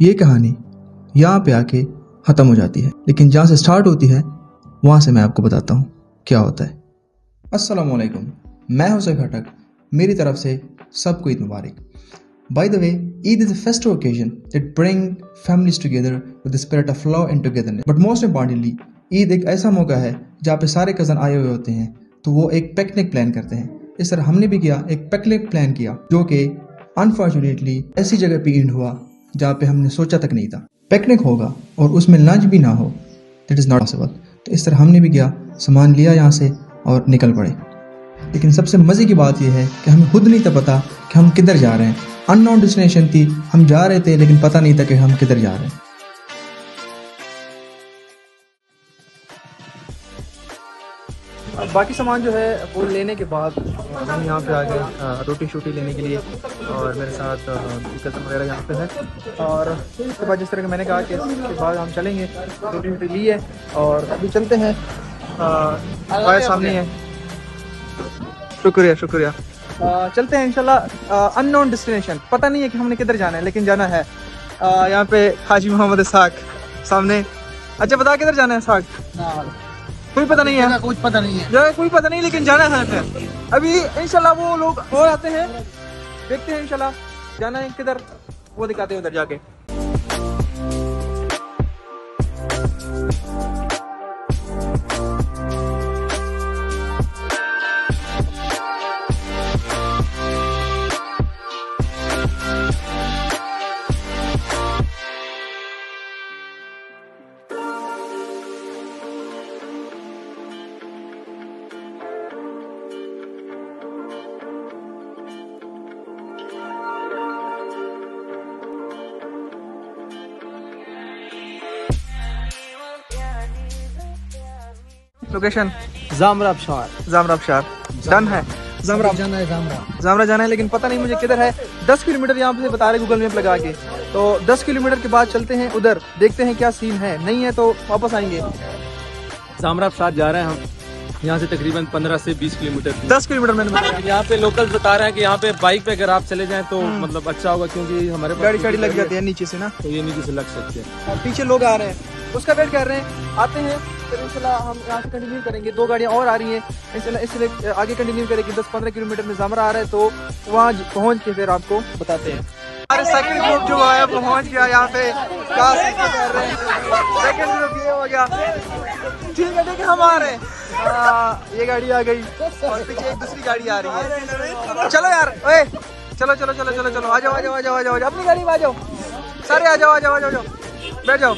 ये कहानी यहाँ पे आके ख़त्म हो जाती है, लेकिन जहाँ से स्टार्ट होती है वहाँ से मैं आपको बताता हूँ क्या होता है। अस्सलामु अलैकुम, मैं हूं सोहेब खटक। मेरी तरफ से सबको ईद मुबारक। By the way, Eid is a festive occasion that bring families together with the spirit of love and togetherness. But most importantly, Eid एक ऐसा मौका है जहाँ पे सारे कज़न आए हुए होते हैं, तो वो एक पिकनिक प्लान करते हैं। इस तरह हमने भी किया, एक पिकनिक प्लान किया, जो कि अनफॉर्चुनेटली ऐसी जगह पे एंड हुआ जहाँ पे हमने सोचा तक नहीं था। पिकनिक होगा और उसमें लंच भी ना हो, दैट इज़ नॉट पॉसिबल। तो इस तरह हमने भी किया, सामान लिया यहाँ से और निकल पड़े। लेकिन सबसे मज़े की बात यह है कि हमें खुद नहीं था पता कि हम किधर जा रहे हैं। अननोन डेस्टिनेशन थी, हम जा रहे थे लेकिन पता नहीं था कि हम किधर जा रहे हैं। बाकी सामान जो है वो लेने के बाद हम यहाँ पे आ गए रोटी शोटी लेने के लिए, और मेरे साथ कज़न वगैरह यहाँ पे है। और इसके बाद जिस तरह के मैंने कहा कि इसके बाद हम चलेंगे, रोटी शोटी ली है और अभी चलते हैं। सामने है, शुक्रिया शुक्रिया। चलते हैं इंशाल्लाह। अननोन डेस्टिनेशन, पता नहीं है कि हमने किधर जाना है लेकिन जाना है। यहाँ पे हाजी मोहम्मद सामने। अच्छा बता किधर जाना है साग? कोई पता नहीं है, कुछ पता नहीं है, जगह कोई पता नहीं, लेकिन जाना है फिर। अभी इंशाल्लाह वो लोग और आते हैं, देखते हैं इंशाल्लाह जाना है किधर, वो दिखाते हैं उधर जाके। लोकेशन जामराब शाह डन है। जामराब जाना है लेकिन पता नहीं मुझे किधर है। 10 किलोमीटर यहाँ से बता रहे गूगल मैप लगा के, तो 10 किलोमीटर के बाद चलते हैं उधर, देखते हैं क्या सीन है। नहीं है तो वापस आएंगे। जामराब शाह जा रहे हैं हम यहाँ से तकरीबन 15 से 20 किलोमीटर। 10 किलोमीटर मैंने यहाँ पे लोकल बता रहे हैं कि यहाँ पे बाइक पे अगर आप चले जाएं तो मतलब अच्छा होगा, क्योंकि हमारे गाड़ी गाड़ी लग जाती है नीचे से ना, तो ये नीचे से लग सकते हैं। और पीछे लोग आ रहे हैं, उसका वेट कर रहे हैं। आते हैं फिर इंशाल्लाह हम यहाँ से कंटिन्यू करेंगे। 2 गाड़ियाँ और आ रही हैं इंशाल्लाह, इसलिए आगे कंटिन्यू करेंगे। 10-15 किलोमीटर में जामरा आ रहा है, तो वहाँ पहुँच के फिर आपको बताते हैं। हमारे सेकंड ग्रुप जो है पहुँच गया यहाँ पे। सेकंड ग्रुप ये हो गया, ठीक है ठीक है। हमारे ये गाड़ी आ गई और पीछे एक दूसरी गाड़ी आ रही है। चलो यार, ओए चलो चलो चलो चलो चलो, आ जाओ अपनी गाड़ी में आ जाओ सारे, आ जाओ बैठ जाओ।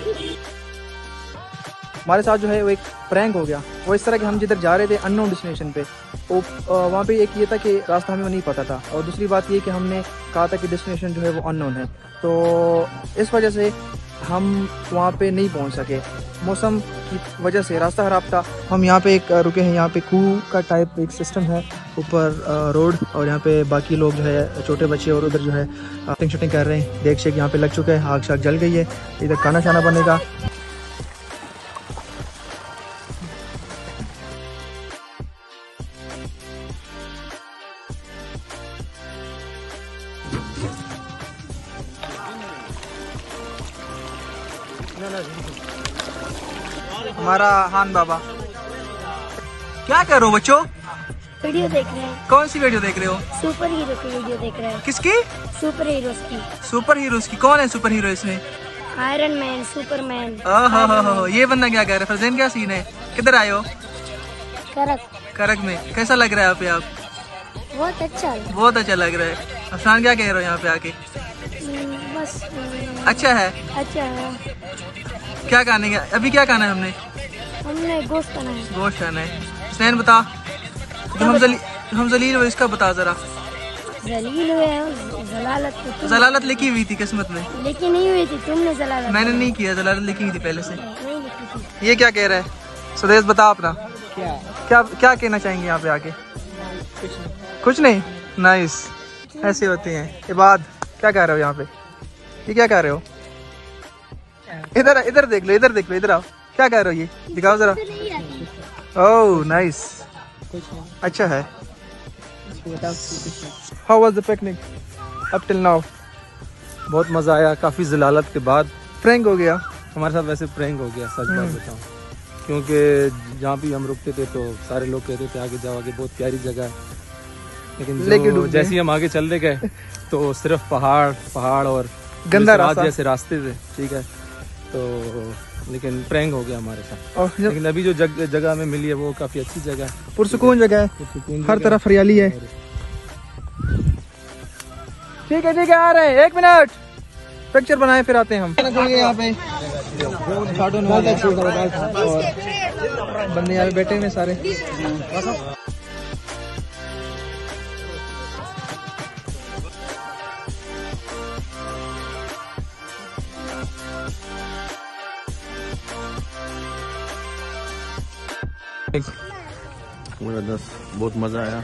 हमारे साथ जो है वो एक प्रैंक हो गया। वो इस तरह कि हम जिधर जा रहे थे अननोन डेस्टिनेशन पे, वो वहाँ पे एक ये था कि रास्ता हमें नहीं पता था, और दूसरी बात ये कि हमने कहा था कि डेस्टिनेशन जो है वो अननोन है, तो इस वजह से हम वहाँ पे नहीं पहुँच सके। मौसम की वजह से रास्ता ख़राब था। हम यहाँ पे एक रुके हैं, यहाँ पे कुएं का टाइप एक सिस्टम है ऊपर रोड, और यहाँ पे बाकी लोग जो है छोटे बच्चे और उधर जो है शूटिंग शूटिंग कर रहे हैं। देख शेख यहाँ पे लग चुका है, आग शाग जल गई है, इधर खाना शाना बनेगा। हमारा हान बाबा, क्या कर रहे हो बच्चों? वीडियो देख रहे हैं। कौन सी वीडियो देख रहे हो? सुपर हीरो की वीडियो देख रहे हैं। किसकी? सुपर हीरोज की। सुपर हीरोज की? कौन है सुपर हीरो इसमें? Iron man, superman. ओहो, ये बंदा क्या कह रहा है? फरजैन क्या सीन है? किधर आए हो? करक में। कैसा लग रहा है यहाँ पे? आप बहुत अच्छा, बहुत अच्छा लग रहा है। अफसान क्या कह रहे हो यहाँ पे आके? बस अच्छा है, अच्छा है। क्या खाने का अभी? क्या खाना है हमने? हमने गोश्त खाना है। गोश्त खाना है। हुसैन बता, हम जलील हुए इसका बता जरा। जलील हुए हैं, जलालत लिखी हुई थी किस्मत में, लिखी नहीं हुई थी। तुमने जलालत? मैंने नहीं किया, जलालत लिखी हुई थी पहले से, नहीं लिखी थी। ये क्या कह रहा है सुदेश? बता अपना, क्या क्या कहना चाहेंगे यहाँ पे आके? कुछ नहीं। नाइस, ऐसे होते हैं। इबाद क्या कह रहे हो यहाँ पे? ये क्या कह रहे हो? इधर देख लो, इधर आओ। क्या कह रहे हो? ये दिखाओ जरा। ओह नाइस, अच्छा है। How was the picnic up till now? बहुत मज़ा आया। काफ़ी जलालत के बाद प्रैंक हो गया हमारे साथ, वैसे प्रैंक हो गया सच बात बताऊँ, क्योंकि जहाँ भी हम रुकते थे तो सारे लोग कहते थे आगे जाओ आगे बहुत प्यारी जगह है, लेकिन जैसे हम आगे चलते गए तो सिर्फ पहाड़ और गंदा रास्ता जैसे रास्ते थे, ठीक है। तो लेकिन प्रैंक हो गया हमारे साथ। लेकिन अभी जो जगह हमें मिली है वो काफी अच्छी जगह है, पुरसुकून जगह है, हर तरफ हरियाली है। ठीक है ठीक है, आ रहे हैं, 1 मिनट पिक्चर बनाए फिर आते हैं हम। यहाँ पे बंदे यहाँ बैठे हुए सारे। बहुत मजा आया,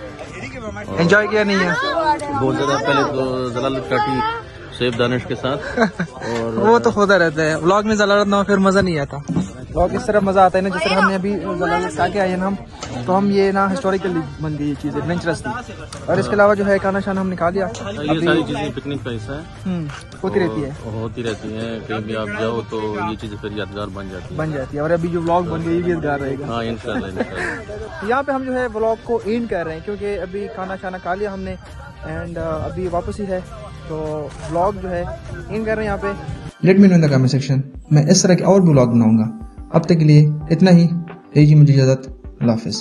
एंजॉय किया नहीं है बहुत ज्यादा। पहले तो जलालत काटी सोहेब दानिश के साथ और वो तो होता रहता है व्लॉग में, जलालत ना हो फिर मजा नहीं आता। व्लॉग इस तरह मजा आता है ना, जिस तरह हमने अभी जलालत काट के आए ना हम, तो हम ये ना हिस्टोरिकली बन गई ये चीज, एडवेंचरस थी। और इसके अलावा जो है खाना शाना हमने खा लिया, ये सारी चीजें पिकनिक का हिस्सा है, होती रहती है। कहीं भी आप जाओ तो ये चीजें फिर यादगार बन जाती है। और अभी जो व्लॉग बन गई ये भी यादगार रहेगा इंशाल्लाह। यहाँ पे हम जो है व्लॉग को एंड कर रहे हैं, क्योंकि अभी खाना शाना खा लिया हमने एंड अभी वापसी है, तो व्लॉग जो है एंड कर रहे हैं यहाँ पे। Let me know in the comment section, मैं इस तरह के और भी व्लॉग बनाऊंगा। अब तक के लिए इतना ही, दीजिए मुझे इजाजत, अल्लाह हाफिज़।